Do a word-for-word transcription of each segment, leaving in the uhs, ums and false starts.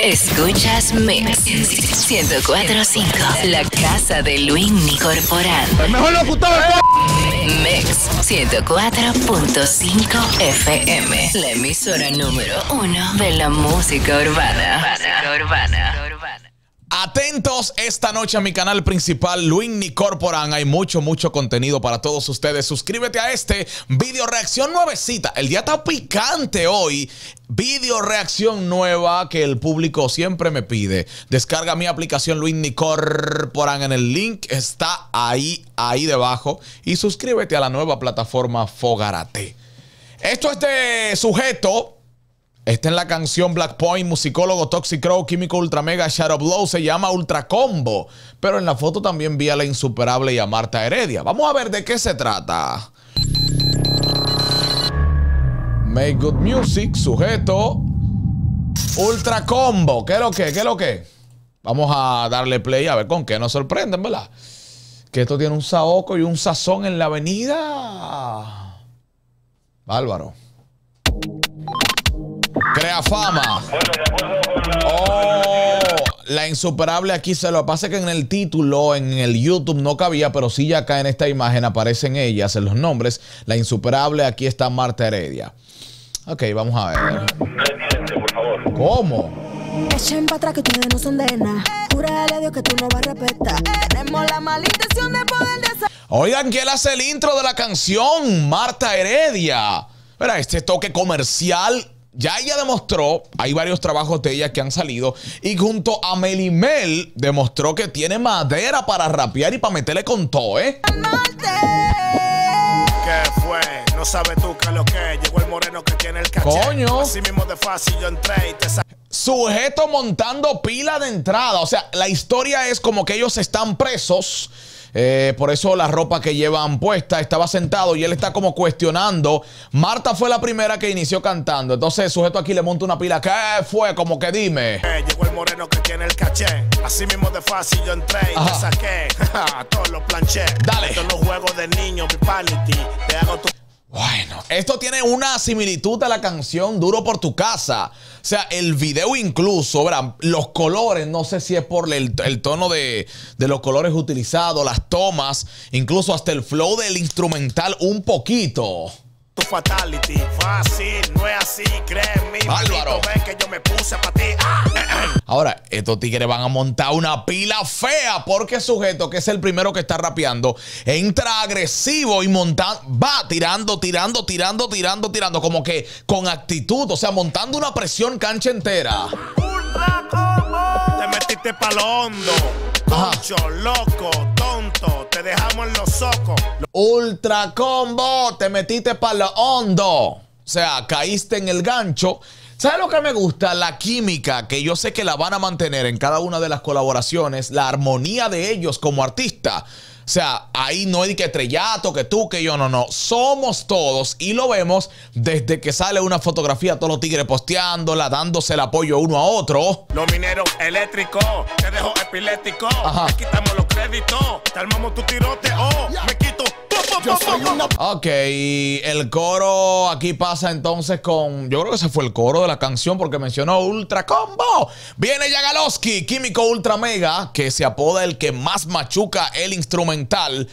Escuchas Mix ciento cuatro punto cinco, la casa de Luinny Corporan. El mejor locutor de Mix ciento cuatro punto cinco F M, la emisora número uno de la música urbana. Música urbana. Atentos esta noche a mi canal principal, Luinny Corporan. Hay mucho, mucho contenido para todos ustedes. Suscríbete a este video reacción nuevecita. El día está picante hoy. Video reacción nueva que el público siempre me pide. Descarga mi aplicación Luinny Corporan en el link. Está ahí, ahí debajo. Y suscríbete a la nueva plataforma Fogarate. Esto es de sujeto. Está en la canción Black Point, Musicólogo, Toxic Crow, Químico Ultra Mega, Shadow Blow, se llama Ultra Combo. Pero en la foto también vi a La Insuperable y a Marta Heredia. Vamos a ver de qué se trata. Make Good Music, sujeto, Ultra Combo. ¿Qué es lo que? ¿Qué es lo que? Vamos a darle play a ver con qué nos sorprenden, ¿verdad? Que esto tiene un saoco y un sazón en la avenida. Bárbaro. Crea fama. Oh, La Insuperable aquí se lo pasa que en el título, en el YouTube no cabía, pero sí ya acá en esta imagen aparecen ellas, en los nombres. La Insuperable, aquí está Marta Heredia. Ok, vamos a ver. ¿Cómo? Echen para atrás que ustedes no son de nada. Júrale a Dios que tú no vas a respetar. Tenemos la mala intención de poder deshacer. Oigan, ¿quién hace el intro de la canción? Marta Heredia. Mira, este toque comercial. Ya ella demostró, hay varios trabajos de ella que han salido, y junto a Melimel demostró que tiene madera para rapear y para meterle con todo, ¿eh? ¿Qué fue? No sabes tú qué es lo que llegó el moreno que tiene el caché. Coño. Así mismo de fácil yo entré y te saqué. Sujeto montando pila de entrada. O sea, la historia es como que ellos están presos. Eh, por eso la ropa que llevan puesta. Estaba sentado y él está como cuestionando. Marta fue la primera que inició cantando. Entonces el sujeto aquí le monta una pila. ¿Qué fue? Como que dime. Eh, llegó el moreno que tiene el caché. Así mismo de fácil yo entré y ajá, te saqué. Todos los planché. Dale. Todos los juegos de niño, Pipanity. Te hago tu... Bueno, esto tiene una similitud a la canción Duro por tu casa. O sea, el video incluso, ¿verdad? Los colores, no sé si es por el, el tono de, de los colores utilizados, las tomas, incluso hasta el flow del instrumental un poquito. Tu fatality, fácil, no es así, créeme. Bárbaro. Ven que yo me puse para ti. Ah. Ahora, estos tigres van a montar una pila fea porque el sujeto, que es el primero que está rapeando, entra agresivo y monta, va tirando, tirando, tirando, tirando, tirando, como que con actitud, o sea, montando una presión cancha entera. Te metiste palondo. Mucho loco, tonto, te dejamos en los socos. Ultra Combo, te metiste para lo hondo. O sea, caíste en el gancho. ¿Sabes lo que me gusta? La química, que yo sé que la van a mantener en cada una de las colaboraciones, la armonía de ellos como artista. O sea, ahí no hay que estrellato, que tú, que yo, no, no. Somos todos y lo vemos desde que sale una fotografía, todos los tigres posteándola, dándose el apoyo uno a otro. Los mineros eléctricos, te dejo epiléptico. Ajá. Te quitamos los créditos, te armamos tu tiroteo. Me quito. Yo soy una... Ok, el coro aquí pasa entonces con... Yo creo que ese fue el coro de la canción porque mencionó Ultra Combo. Viene Yagalowski, Químico Ultra Mega, que se apoda el que más machuca el instrumental.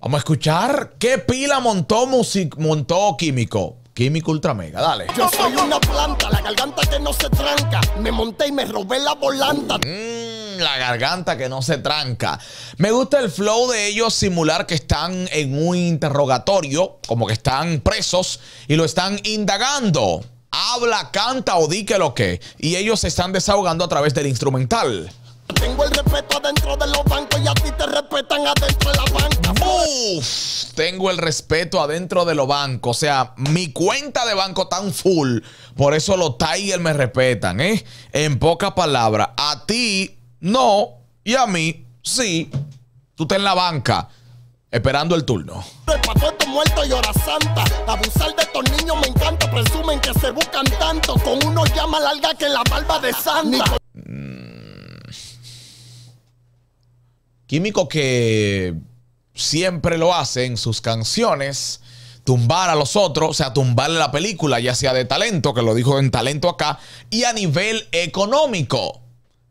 Vamos a escuchar qué pila montó, music... montó Químico. Químico Ultra Mega, dale. Yo soy una planta, la garganta que no se tranca. Me monté y me robé la volanta. Mm. La garganta que no se tranca. Me gusta el flow de ellos, simular que están en un interrogatorio, como que están presos y lo están indagando. Habla, canta o di que lo que. Y ellos se están desahogando a través del instrumental. Tengo el respeto adentro de los bancos y a ti te respetan adentro de la banca. Uf, tengo el respeto adentro de los bancos. O sea, mi cuenta de banco tan full. Por eso los Tiger me respetan, ¿eh? En pocas palabras, a ti... No, y a mí, sí. Tú estás en la banca, esperando el turno. Pato estos muertos y hora santa. Abusar de estos niños me encanta. Presumen que se buscan tanto. Con unos llamas largas que la barba de santa. Mm. Químico que siempre lo hace en sus canciones. tumbar a los otros, o sea, tumbarle la película, ya sea de talento, que lo dijo en talento acá, y a nivel económico.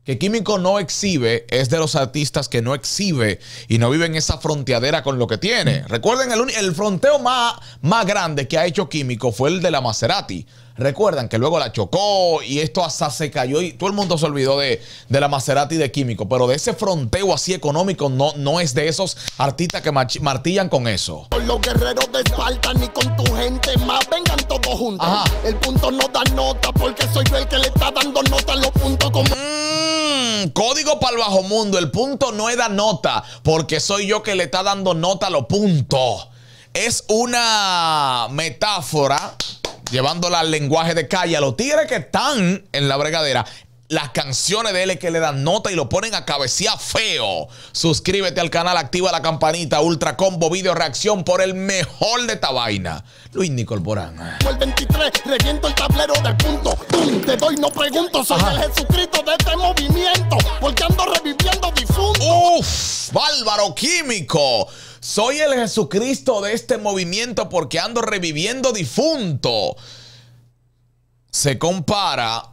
Que Químico no exhibe, es de los artistas que no exhibe y no vive en esa fronteadera con lo que tiene. Recuerden, el, el fronteo más, más grande que ha hecho Químico fue el de la Maserati. Recuerdan que luego la chocó y esto hasta se cayó y todo el mundo se olvidó de, de la Maserati de Químico. Pero de ese fronteo así económico no, no es de esos artistas que martillan con eso. Los guerreros de Esparta ni con tu gente más vengan todos juntos. Ajá. El punto no da nota porque soy yo el que le está dando nota a los puntos como... Mm, código para el bajo mundo. El punto no da nota porque soy yo que le está dando nota a los puntos. Es una metáfora... llevándola al lenguaje de calle, a los tigres que están en la bregadera, las canciones de él es que le dan nota y lo ponen a cabecear feo. Suscríbete al canal, activa la campanita, Ultra Combo, video reacción por el mejor de esta vaina. Luinny Corporan. El veintitrés, reviento el tablero del punto. ¡Bum! Te doy, no pregunto, soy el Jesucristo de este movimiento, porque ando reviviendo difuntos. ¡Uf! ¡Bárbaro Químico! Soy el Jesucristo de este movimiento porque ando reviviendo difunto. Se compara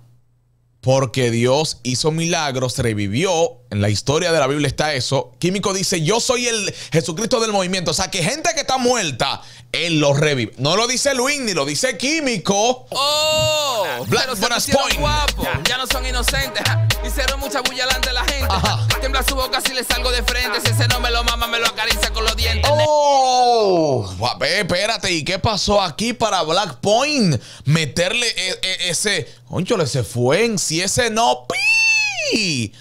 porque Dios hizo milagros, revivió. En la historia de la Biblia está eso. Químico dice, yo soy el Jesucristo del movimiento. O sea, que gente que está muerta, él los revive. No lo dice Luinny, lo dice Químico. ¡Oh! Black Point. Guapo, ya no son inocentes. Hicieron mucha bulla delante de la gente. Ajá. Tiembla su boca si le salgo de frente. Si ese no me lo mama, me lo acaricia con los dientes. ¡Oh! Guapé, espérate. ¿Y qué pasó aquí para Black Point? Meterle e e ese... Conchole, se fue en si ese no... ¡Pi!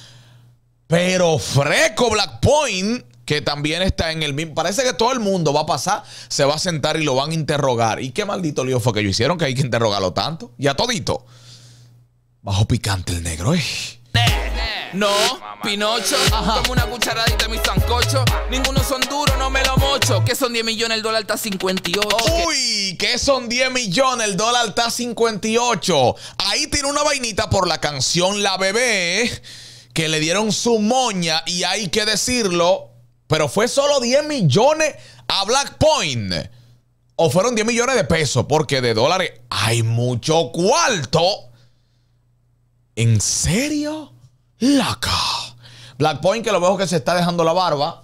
Pero freco Black Point, que también está en el mismo... Parece que todo el mundo va a pasar, se va a sentar y lo van a interrogar. ¿Y qué maldito lío fue que ellos hicieron que hay que interrogarlo tanto? Y a todito. Bajo picante el negro, eh. No, Pinocho, como una cucharadita de mi sancocho. Ninguno son duros, no me lo mocho. Que son diez millones, el dólar está cincuenta y ocho. Uy, que son diez millones, el dólar está cincuenta y ocho. Ahí tiene una vainita por la canción La Bebé, que le dieron su moña y hay que decirlo, pero fue solo diez millones a Black Point. O fueron diez millones de pesos, porque de dólares hay mucho cuarto. ¿En serio? Laca. Black Point, que lo veo que se está dejando la barba,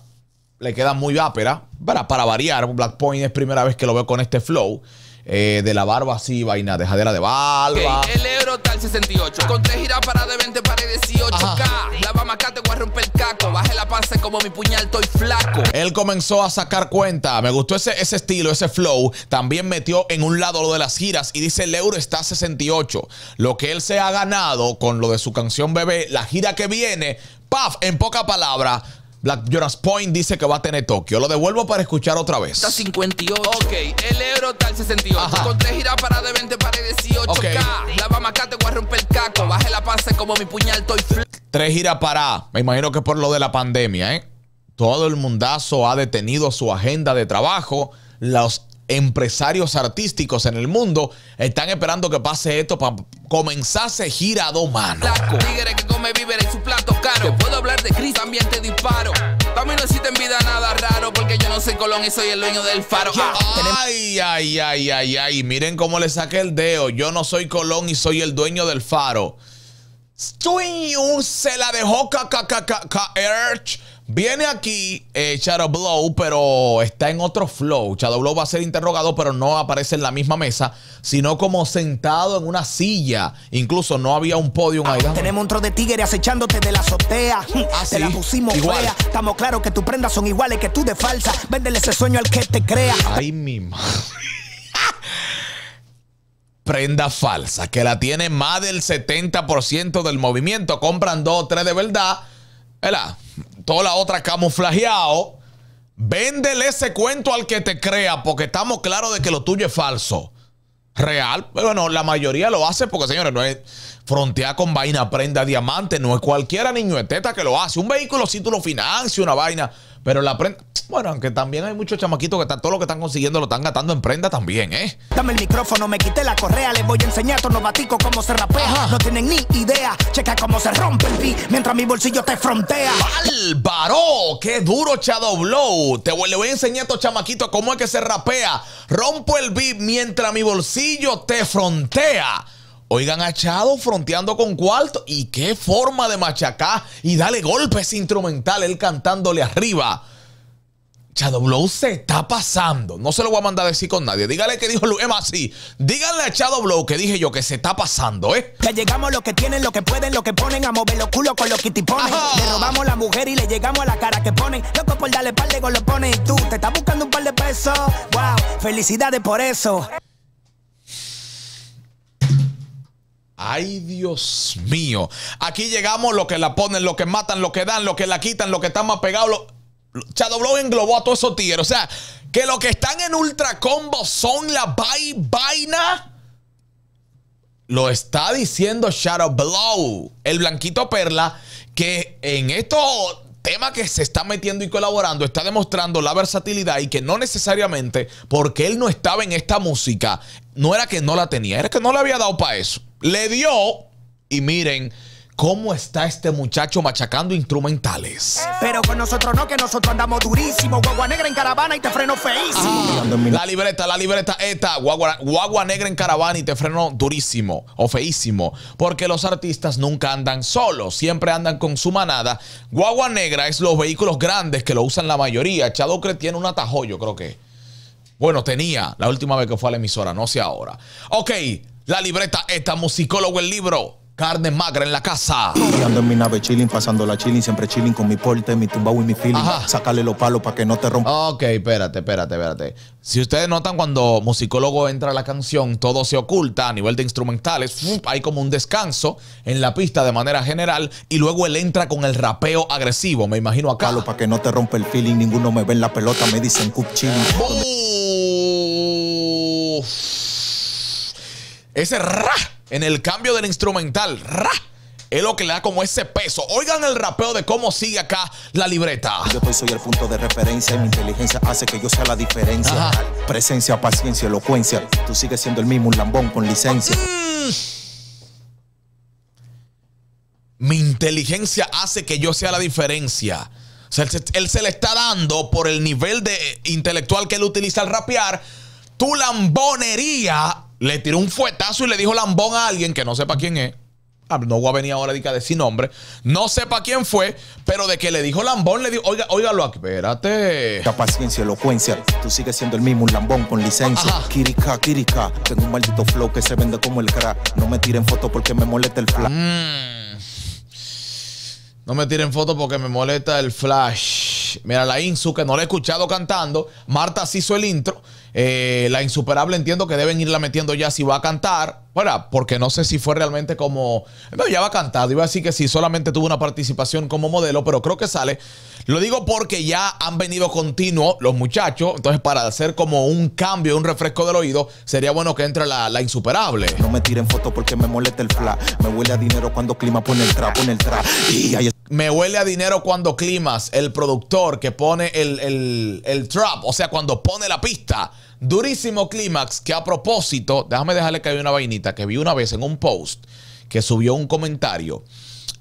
le queda muy ápera. Para, para variar, Black Point es primera vez que lo veo con este flow. Eh, de la barba así, vaina, dejadera de barba. Okay, el euro tal sesenta y ocho. Con tres giras para de veinte para dieciocho K. Ajá. La bama acá te voy a romper el caco. Bajé la panza como mi puñal, estoy flaco. Él comenzó a sacar cuenta. Me gustó ese, ese estilo, ese flow. También metió en un lado lo de las giras y dice el euro está a sesenta y ocho. Lo que él se ha ganado con lo de su canción Bebé, la gira que viene, paf, en poca palabra. Black Jonas Point dice que va a tener Tokio. Lo devuelvo para escuchar otra vez. Está cincuenta y ocho. Ok, el euro está al sesenta y ocho. Ajá. Con tres giras para de veinte para dieciocho K. Okay. La vamos acá, te voy a romper el caco. Baje la panza como mi puñal, estoy flaco. Tres giras para. Me imagino que por lo de la pandemia, ¿eh? Todo el mundazo ha detenido su agenda de trabajo. Los empresarios artísticos en el mundo están esperando que pase esto para comenzarse gira a dos manos. Tigre que come víveres en su plato caro. Te puedo hablar de Cris, también te disparo. También no existe en vida nada raro porque yo no soy Colón y soy el dueño del faro. Ay, ay, ay, ay, ay. Miren cómo le saqué el dedo. Yo no soy Colón y soy el dueño del faro. Se la dejó K K K K Erch. Viene aquí eh, Shadow Blow, pero está en otro flow. Shadow Blow va a ser interrogado, pero no aparece en la misma mesa, sino como sentado en una silla. Incluso no había un podium ahí. Tenemos un tro de tigre acechándote de la azotea. Ah, te sí, la pusimos igual. Fea. Estamos claros que tus prendas son iguales que tú de falsa. Véndele ese sueño al que te crea. Ay, mi madre. Prenda falsa, que la tiene más del setenta por ciento del movimiento. Compran dos o tres de verdad. ¿Verdad? Toda la otra camuflajeado. Véndele ese cuento al que te crea, porque estamos claros de que lo tuyo es falso. Real. Bueno, la mayoría lo hace porque, señores, no es... Frontear con vaina, prenda, diamante. No es cualquiera niño de teta que lo hace. Un vehículo si tú lo financias, una vaina. Pero la prenda... Bueno, aunque también hay muchos chamaquitos que están, todo lo que están consiguiendo lo están gastando en prenda también, ¿eh? Dame el micrófono, me quité la correa. Les voy a enseñar todos los baticos cómo se rapea. Ajá. No tienen ni idea. Checa cómo se rompe el beat mientras mi bolsillo te frontea. ¡Álvaro! ¡Qué duro, Shadow Blow! Te le voy a enseñar a estos chamaquitos cómo es que se rapea. Rompo el beat mientras mi bolsillo te frontea. Oigan a Shadow fronteando con cuarto. Y qué forma de machacar y darle golpes instrumental, él cantándole arriba. Shadow Blow se está pasando. No se lo voy a mandar a decir con nadie. Dígale que dijo Luema así. Díganle a Shadow Blow que dije yo que se está pasando, ¿eh? Ya llegamos los que tienen, lo que pueden, lo que ponen. A mover los culos con los kitipones. Le robamos la mujer y le llegamos a la cara que ponen. Loco por darle par de golopones. Y tú te estás buscando un par de pesos. Wow, felicidades por eso. Ay, Dios mío. Aquí llegamos los que la ponen, los que matan, los que dan, los que la quitan, los que están más pegados. Los... Shadow Blow englobó a todos esos tigres. O sea, que los que están en Ultra Combo son la vaina. Lo está diciendo Shadow Blow, el blanquito perla, que en estos temas que se está metiendo y colaborando está demostrando la versatilidad y que no necesariamente porque él no estaba en esta música, no era que no la tenía, era que no le había dado para eso. Le dio y miren... ¿Cómo está este muchacho machacando instrumentales? Pero con nosotros no, que nosotros andamos durísimo. Guagua negra en caravana y te freno feísimo. Ah, la libreta, la libreta esta. Guagua, guagua negra en caravana y te freno durísimo o feísimo. Porque los artistas nunca andan solos. Siempre andan con su manada. Guagua negra es los vehículos grandes que lo usan la mayoría. Shadow Blow tiene un atajo, yo creo que. Bueno, tenía la última vez que fue a la emisora, no sé ahora. Ok, la libreta esta, musicólogo el libro. Carne magra en la casa. Y ando en mi nave chilling, pasando la chilling, siempre chilling con mi porte, mi tumbao y mi feeling. Ajá. Sácale los palos para que no te rompa. Ok, espérate, espérate, espérate. Si ustedes notan, cuando musicólogo entra a la canción, todo se oculta a nivel de instrumentales. Hay como un descanso en la pista de manera general y luego él entra con el rapeo agresivo. Me imagino acá. Palo para que no te rompa el feeling, ninguno me ve en la pelota, me dicen cup chilling. Uh, ese ra. En el cambio del instrumental, ¡ra! Es lo que le da como ese peso. Oigan el rapeo de cómo sigue acá la libreta. Yo estoy, soy el punto de referencia. Y mi inteligencia hace que yo sea la diferencia. Ajá. Presencia, paciencia, elocuencia. Tú sigues siendo el mismo, un lambón con licencia. Mm. Mi inteligencia hace que yo sea la diferencia. O sea, él se, él se le está dando por el nivel de eh, intelectual que él utiliza al rapear. Tu lambonería... Le tiró un fuetazo y le dijo lambón a alguien que no sepa quién es. No voy a venir ahora a decir nombre. No sepa quién fue, pero de que le dijo lambón, le dijo, oiga, óigalo aquí, espérate. La paciencia, elocuencia, tú sigues siendo el mismo, un lambón con licencia. Ajá. Kirika, kirika, tengo un maldito flow que se vende como el crack. No me tiren fotos porque me molesta el flash. Mm. No me tiren fotos porque me molesta el flash. Mira, la Insu, que no la he escuchado cantando. Marta sí hizo el intro. Eh, la Insuperable entiendo que deben irla metiendo ya si va a cantar. Bueno, porque no sé si fue realmente como... No, ya va a cantar. Iba a decir que sí, solamente tuvo una participación como modelo, pero creo que sale. Lo digo porque ya han venido continuo los muchachos. Entonces, para hacer como un cambio, un refresco del oído, sería bueno que entre la, la Insuperable. No me tiren fotos porque me molesta el fla. Me huele a dinero cuando clima pone el trap, pone el trap. Y ahí... Me huele a dinero cuando Clímax, el productor que pone el, el, el trap, o sea, cuando pone la pista. Durísimo Clímax, que a propósito, déjame dejarle que hay una vainita que vi una vez en un post que subió un comentario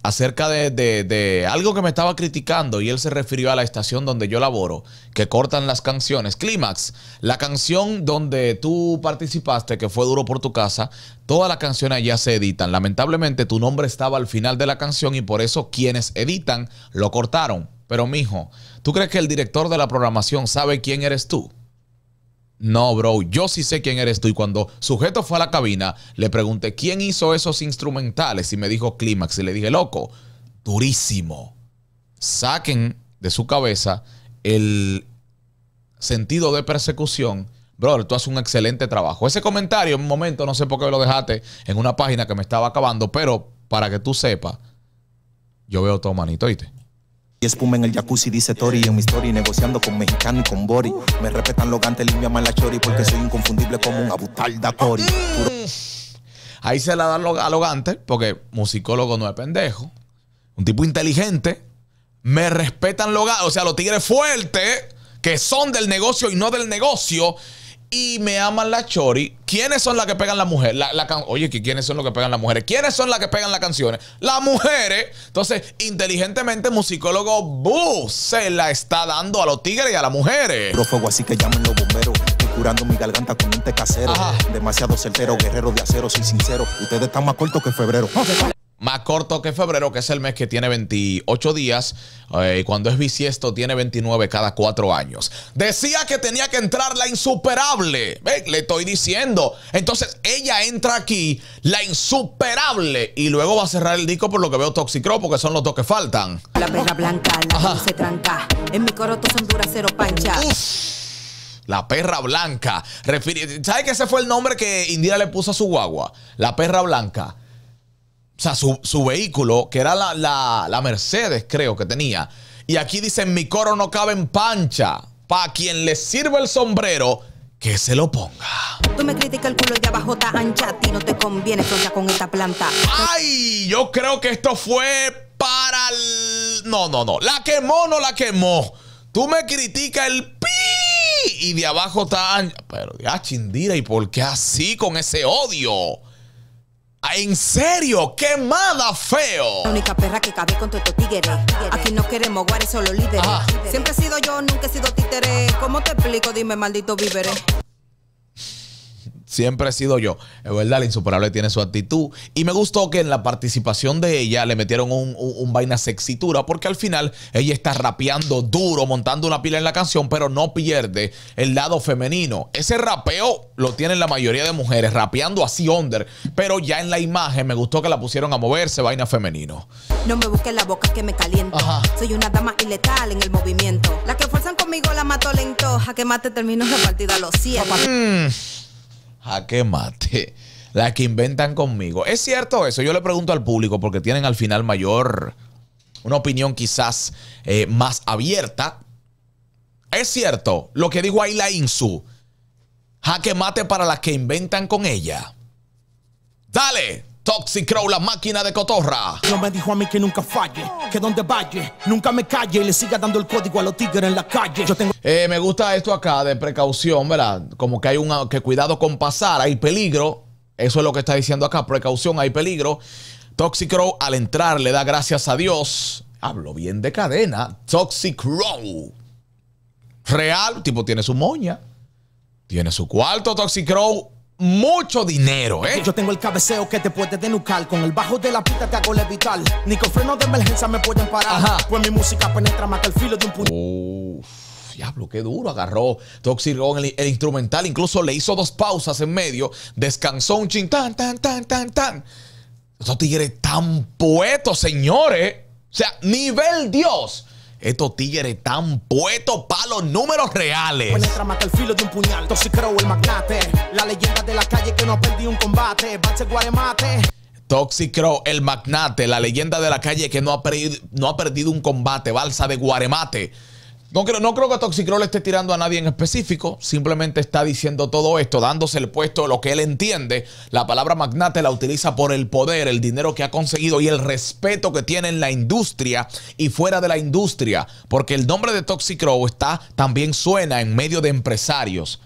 acerca de, de, de algo que me estaba criticando y él se refirió a la estación donde yo laboro, que cortan las canciones. Clímax, la canción donde tú participaste, que fue Duro por tu Casa, todas las canciones ya se editan. Lamentablemente tu nombre estaba al final de la canción y por eso quienes editan lo cortaron. Pero mijo, ¿tú crees que el director de la programación sabe quién eres tú? No, bro, yo sí sé quién eres tú. Y cuando Sujeto fue a la cabina, le pregunté quién hizo esos instrumentales y me dijo Clímax. Y le dije, loco, durísimo. Saquen de su cabeza el sentido de persecución. Brother, tú haces un excelente trabajo. Ese comentario, en un momento, no sé por qué lo dejaste en una página que me estaba acabando, pero para que tú sepas, yo veo todo manito, ¿oíste? Y espuma en el jacuzzi, dice Tori. En mi story, negociando con mexicano y con Bori. Me respetan los gantes, limpia mala chori, porque soy inconfundible como un abutalda Tori. Ahí se la dan a Loganter, porque Musicólogo no es pendejo. Un tipo inteligente. Me respetan Loganter. O sea, los tigres fuertes, que son del negocio y no del negocio. Y me aman la chori. ¿Quiénes son las que pegan las mujeres? La, la Oye, ¿quiénes son los que pegan las mujeres? ¿Quiénes son las que pegan las canciones? Las mujeres. Entonces, inteligentemente, Musicólogo buh, se la está dando a los tigres y a las mujeres. Fuego, así que llamen los bomberos. Estoy curando mi garganta con un té casero. Ajá. Demasiado certero, guerrero de acero, soy sincero. Ustedes están más cortos que febrero. Más corto que febrero, que es el mes que tiene veintiocho días. Eh, cuando es bisiesto, tiene veintinueve cada cuatro años. Decía que tenía que entrar La Insuperable. ¿Ve? Le estoy diciendo. Entonces, ella entra aquí, La Insuperable. Y luego va a cerrar el disco por lo que veo Toxic Crow, porque son los dos que faltan. La perra blanca, la Ajá. se tranca. En mi coroto son dura cero pancha. Uf. La perra blanca. ¿Sabes que ese fue el nombre que Indira le puso a su guagua? La perra blanca. O sea, su, su vehículo, que era la, la, la Mercedes, creo que tenía. Y aquí dicen, mi coro no cabe en pancha. Pa' quien le sirva el sombrero, que se lo ponga. Tú me criticas el culo y de abajo está ancha. A ti no te conviene soñar con esta planta. ¡Ay! Yo creo que esto fue para el... No, no, no. La quemó, no la quemó. Tú me criticas el pi... Y de abajo está ancha. Pero ya, Chindira, ¿y por qué así con ese odio? En serio, quemada feo. La única perra que cabe con tu tigre. Aquí no queremos guares, solo líderes. Ajá. Siempre he sido yo, nunca he sido títere. ¿Cómo te explico? Dime, maldito víveres. Siempre he sido yo. Es verdad, La Insuperable tiene su actitud. Y me gustó que en la participación de ella le metieron un, un, un vaina sexitura, porque al final ella está rapeando duro, montando una pila en la canción, pero no pierde el lado femenino. Ese rapeo lo tienen la mayoría de mujeres, rapeando así under. Pero ya en la imagen me gustó que la pusieron a moverse, vaina femenino. No me busques la boca que me caliento. Ajá. Soy una dama iletal en el movimiento. Las que fuerzan conmigo la mato lento. A que mate termino la partida, lo siento. Mm. A qué mate, la que inventan conmigo. ¿Es cierto eso? Yo le pregunto al público porque tienen al final mayor, una opinión quizás eh, más abierta. ¿Es cierto lo que dijo ahí La Insu? Jaque mate para las que inventan con ella. ¡Dale! Toxic Crow, la máquina de cotorra. No me dijo a mí que nunca falle, que donde vaya, nunca me calle y le siga dando el código a los tigres en la calle. Yo tengo... eh, me gusta esto acá de precaución, ¿verdad? Como que hay un que cuidado con pasar, hay peligro. Eso es lo que está diciendo acá, precaución, hay peligro. Toxic Crow al entrar le da gracias a Dios. Hablo bien de cadena. Toxic Crow. Real, tipo tiene su moña, tiene su cuarto Toxic Crow. Mucho dinero, ¿eh? Yo tengo el cabeceo que te puede denucar. Con el bajo de la pista te hago levitar. Ni con freno de emergencia me pueden parar. Ajá. Pues mi música penetra más que el filo de un puño. Diablo, qué duro agarró Toxic Crow el, el instrumental. Incluso le hizo dos pausas en medio. Descansó un chin. Tan, tan, tan, tan, tan. Estos tigres tan poetos, señores. O sea, nivel Dios. Estos tigres tan puestos para los números reales. Penetra más que el filo de un puñal. Toxic Crow, el magnate. La leyenda de la calle que no perdí un combate. Bache guaremate. Toxic Crow, el magnate. La leyenda de la calle que no ha, perdido, no ha perdido un combate. Balsa de guaremate. No creo, no creo que Toxic Crow le esté tirando a nadie en específico. Simplemente está diciendo todo esto, dándose el puesto de lo que él entiende. La palabra magnate la utiliza por el poder, el dinero que ha conseguido y el respeto que tiene en la industria y fuera de la industria. Porque el nombre de Toxic Crow está, también suena en medio de empresarios.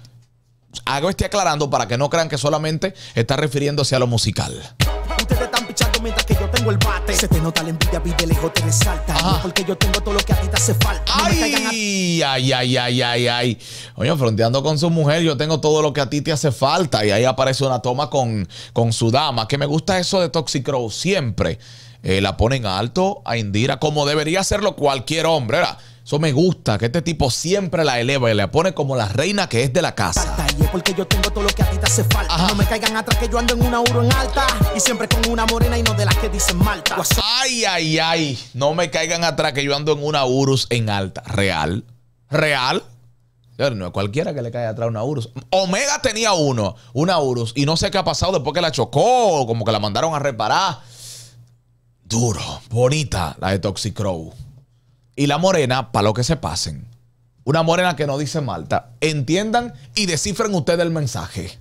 Hago este aclarando para que no crean que solamente está refiriéndose a lo musical. Ustedes están pichando mientras que yo tengo el bate. Se te nota la envidia, vi de lejos te resalta. No porque yo tengo todo lo que a ti te hace falta. No ay, a... ay, ay, ay, ay, ay. Oye, fronteando con su mujer, yo tengo todo lo que a ti te hace falta. Y ahí aparece una toma con, con su dama. Que me gusta eso de Toxic Crow. Siempre eh, la ponen alto a Indira, como debería hacerlo cualquier hombre, ¿verdad? Eso me gusta, que este tipo siempre la eleva y la pone como la reina que es de la casa. Porque yo tengo todo lo que a ti te hace falta. Ajá. No me caigan atrás que yo ando en una euro en alta. Y siempre con una morena y no de las que dicen Marta. Ay, ay, ay. No me caigan atrás que yo ando en una urus en alta. Real. Real. No es cualquiera que le caiga atrás una urus. Omega tenía uno, una urus. Y no sé qué ha pasado después que la chocó. Como que la mandaron a reparar. Duro. Bonita la de Toxic Crow. Y la morena, para lo que se pasen. Una morena que no dice Malta. Entiendan y descifren ustedes el mensaje.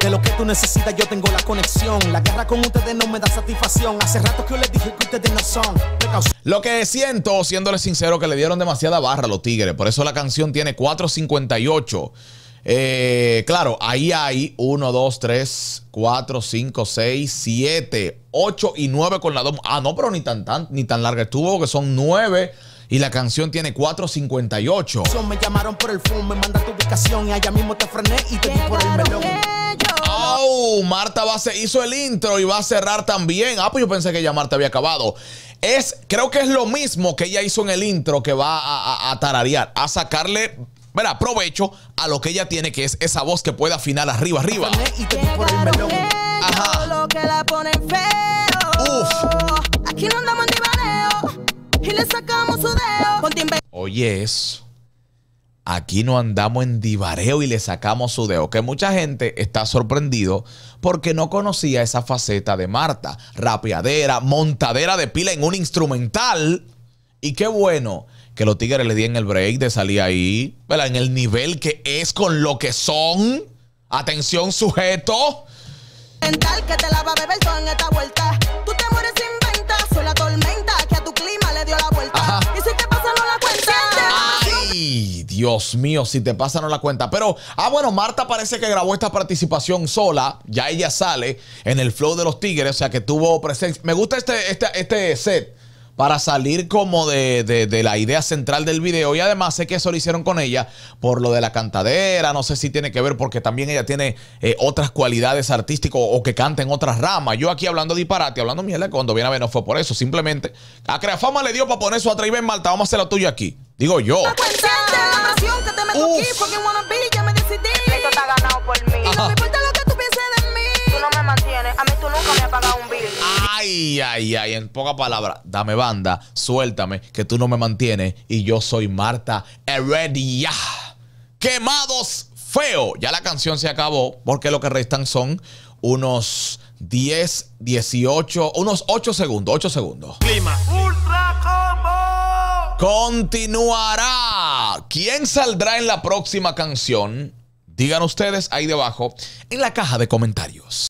De lo que tú necesitas yo tengo la conexión. La guerra con ustedes no me da satisfacción. Hace rato que yo les dije que ustedes no son. Lo que siento, siéndole sincero, que le dieron demasiada barra a los tigres. Por eso la canción tiene cuatro cincuenta y ocho. Eh, claro, ahí hay uno, dos, tres, cuatro, cinco, seis, siete, ocho y nueve con la dos. Ah, no, pero ni tan, tan, ni tan larga estuvo, que son nueve. Y la canción tiene cuatro cincuenta y ocho. Me llamaron por el phone, me manda tu ubicación y allá mismo te frené y te di por el melón. Oh, Marta va a ser, hizo el intro y va a cerrar también. Ah, pues yo pensé que ya Marta había acabado. Es, creo que es lo mismo que ella hizo en el intro, que va a, a, a tararear, a sacarle, verá, provecho a lo que ella tiene, que es esa voz que puede afinar arriba, arriba. Y te di por el melón. Ajá. Lo que la ponen feo. Uf. Aquí no andamos en divaneo. Y le sacamos su dedo. Oye, eso. Aquí no andamos en divareo y le sacamos su dedo. Que mucha gente está sorprendido porque no conocía esa faceta de Marta. Rapeadera, montadera de pila en un instrumental. Y qué bueno que los tigres le dieron el break de salir ahí, ¿verdad? En el nivel que es, con lo que son. Atención, sujeto. Mental que te la va a beber todo en esta vuelta. Tú te mueres sin venta, soy la tormenta que a tu clima le dio la vuelta. Ajá. Y si te pasa no la cuenta. Ay, Dios mío, si te pasa no la cuenta. Pero, ah, bueno, Marta parece que grabó esta participación sola. Ya ella sale en el flow de los tigres, o sea que tuvo presencia. Me gusta este, este, este set para salir como de, de, de la idea central del video. Y además sé que eso lo hicieron con ella por lo de la cantadera. No sé si tiene que ver porque también ella tiene eh, otras cualidades artísticas o que canta en otras ramas. Yo aquí hablando disparate, hablando mierda, cuando viene a ver no fue por eso. Simplemente a Creafama le dio para poner su atrevida en Malta. Vamos a hacer lo tuyo aquí. Digo yo. Uf. Ajá. A mí tú nunca me has pagado un bill. Ay, ay, ay, en pocas palabras, dame banda, suéltame, que tú no me mantienes. Y yo soy Marta Heredia. Quemados feo. Ya la canción se acabó porque lo que restan son unos diez, dieciocho, unos ocho segundos, ocho segundos. Clima. Ultra Combo. Continuará. ¿Quién saldrá en la próxima canción? Digan ustedes ahí debajo en la caja de comentarios.